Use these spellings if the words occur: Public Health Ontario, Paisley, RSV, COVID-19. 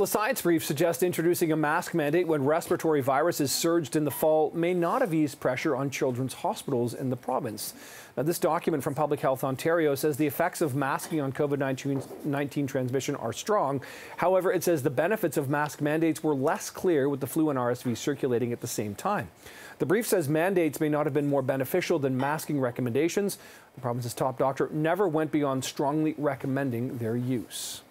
Well, a science brief suggests introducing a mask mandate when respiratory viruses surged in the fall may not have eased pressure on children's hospitals in the province. Now, this document from Public Health Ontario says the effects of masking on COVID-19 transmission are strong. However, it says the benefits of mask mandates were less clear with the flu and RSV circulating at the same time. The brief says mandates may not have been more beneficial than masking recommendations. The province's top doctor never went beyond strongly recommending their use.